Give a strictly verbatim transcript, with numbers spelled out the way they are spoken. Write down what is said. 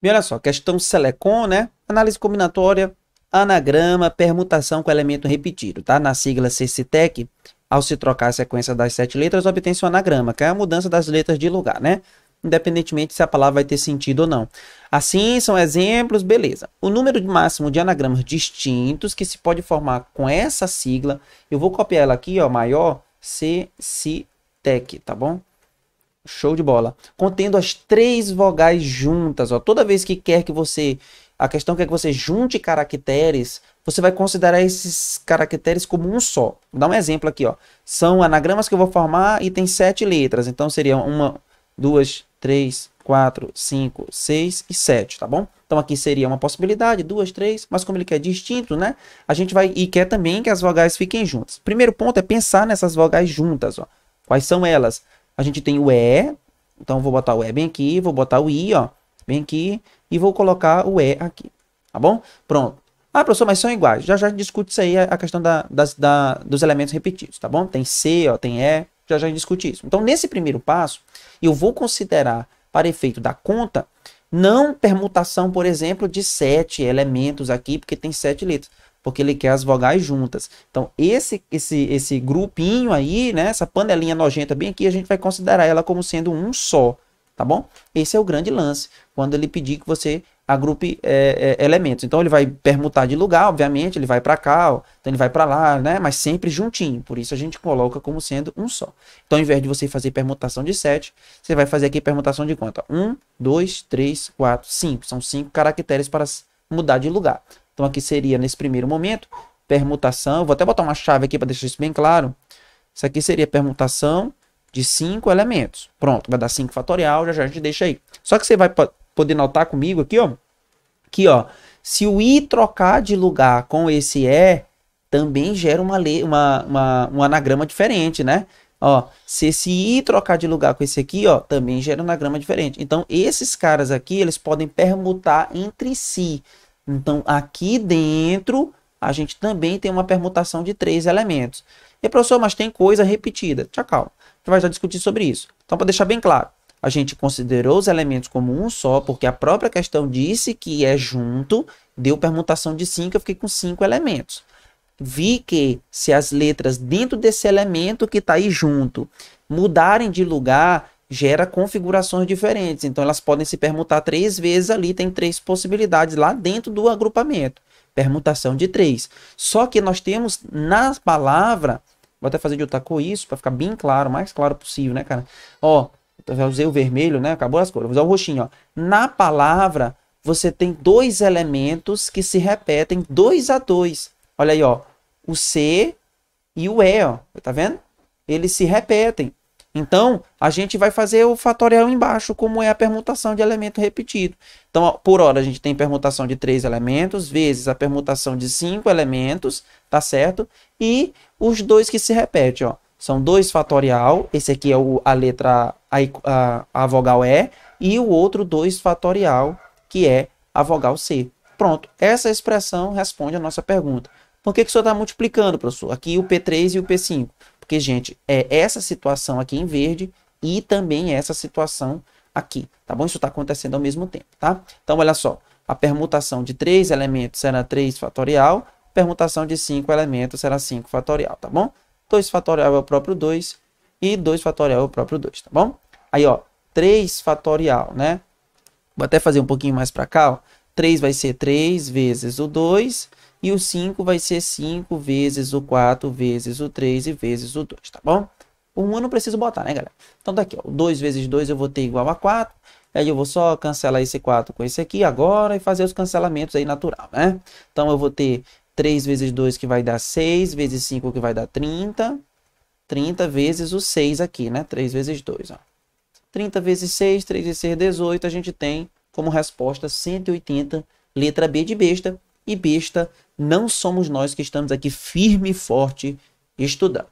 E olha só, questão SELECON, né? Análise combinatória, anagrama, permutação com elemento repetido, tá? Na sigla SECITEC, ao se trocar a sequência das sete letras, obtém-se um anagrama, que é a mudança das letras de lugar, né? Independentemente se a palavra vai ter sentido ou não. Assim, são exemplos, beleza. O número máximo de anagramas distintos que se pode formar com essa sigla, eu vou copiar ela aqui, ó, maior, SECITEC, tá bom? Show de bola. Contendo as três vogais juntas, ó. Toda vez que quer que você... A questão que é que você junte caracteres, você vai considerar esses caracteres como um só. Vou dar um exemplo aqui, ó. São anagramas que eu vou formar e tem sete letras. Então, seria uma, duas, três, quatro, cinco, seis e sete, tá bom? Então, aqui seria uma possibilidade, duas, três, mas como ele quer distinto, né? A gente vai e quer também que as vogais fiquem juntas. Primeiro ponto é pensar nessas vogais juntas, ó. Quais são elas? A gente tem o E, então vou botar o E bem aqui, vou botar o I, ó, bem aqui, e vou colocar o E aqui, tá bom? Pronto. Ah, professor, mas são iguais. Já já discute isso aí, a questão da, das, da, dos elementos repetidos, tá bom? Tem C, ó, tem E, já já discute isso. Então, nesse primeiro passo, eu vou considerar, para efeito da conta, não permutação, por exemplo, de sete elementos aqui, porque tem sete letras, porque ele quer as vogais juntas. Então, esse, esse, esse grupinho aí, né, essa panelinha nojenta bem aqui, a gente vai considerar ela como sendo um só, tá bom? Esse é o grande lance, quando ele pedir que você agrupe é, é, elementos. Então, ele vai permutar de lugar, obviamente, ele vai para cá, ó, então ele vai para lá, né, mas sempre juntinho. Por isso, a gente coloca como sendo um só. Então, ao invés de você fazer permutação de sete, você vai fazer aqui permutação de quanto? um, dois, três, quatro, cinco. São cinco caracteres para mudar de lugar. Então, aqui seria, nesse primeiro momento, permutação. Vou até botar uma chave aqui para deixar isso bem claro. Isso aqui seria permutação de cinco elementos. Pronto, vai dar cinco fatorial, já já a gente deixa aí. Só que você vai poder notar comigo aqui, ó. Que, ó, se o I trocar de lugar com esse E, também gera uma, uma, uma, um anagrama diferente, né? Ó, se esse I trocar de lugar com esse aqui, ó, também gera um anagrama diferente. Então, esses caras aqui, eles podem permutar entre si. Então, aqui dentro, a gente também tem uma permutação de três elementos. E, professor, mas tem coisa repetida. Tchau, calma. A gente vai já discutir sobre isso. Então, para deixar bem claro, a gente considerou os elementos como um só, porque a própria questão disse que é junto, deu permutação de cinco, eu fiquei com cinco elementos. Vi que se as letras dentro desse elemento que está aí junto mudarem de lugar, gera configurações diferentes, então elas podem se permutar três vezes ali, tem três possibilidades lá dentro do agrupamento, permutação de três. Só que nós temos na palavra, vou até fazer de outra cor isso, para ficar bem claro, mais claro possível, né, cara? Ó, eu usei o vermelho, né, acabou as cores, vou usar o roxinho, ó. Na palavra, você tem dois elementos que se repetem, dois a dois. Olha aí, ó, o C e o E, ó, tá vendo? Eles se repetem. Então, a gente vai fazer o fatorial embaixo, como é a permutação de elemento repetido. Então, ó, por hora, a gente tem permutação de três elementos, vezes a permutação de cinco elementos, tá certo? E os dois que se repetem, ó. São dois fatorial, esse aqui é o, a letra, a, a, a vogal E, e o outro dois fatorial, que é a vogal C. Pronto, essa expressão responde a nossa pergunta. Por que que o senhor está multiplicando, professor? Aqui o P três e o P cinco. Porque, gente, é essa situação aqui em verde e também essa situação aqui, tá bom? Isso está acontecendo ao mesmo tempo, tá? Então, olha só, a permutação de três elementos será três fatorial, permutação de cinco elementos será cinco fatorial, tá bom? dois fatorial é o próprio dois e dois fatorial é o próprio dois, tá bom? Aí, ó, três fatorial, né? Vou até fazer um pouquinho mais para cá, ó. três vai ser três vezes o dois... E o cinco vai ser cinco vezes o quatro, vezes o três e vezes o dois, tá bom? O um eu não preciso botar, né, galera? Então, daqui, ó, dois vezes dois eu vou ter igual a quatro. Aí eu vou só cancelar esse quatro com esse aqui agora e fazer os cancelamentos aí natural, né? Então, eu vou ter três vezes dois que vai dar seis, vezes cinco que vai dar trinta. trinta vezes o seis aqui, né? três vezes dois, ó. trinta vezes seis, três vezes seis, dezoito. A gente tem como resposta cento e oitenta, letra B de besta. E besta, não somos nós que estamos aqui firme e forte estudando.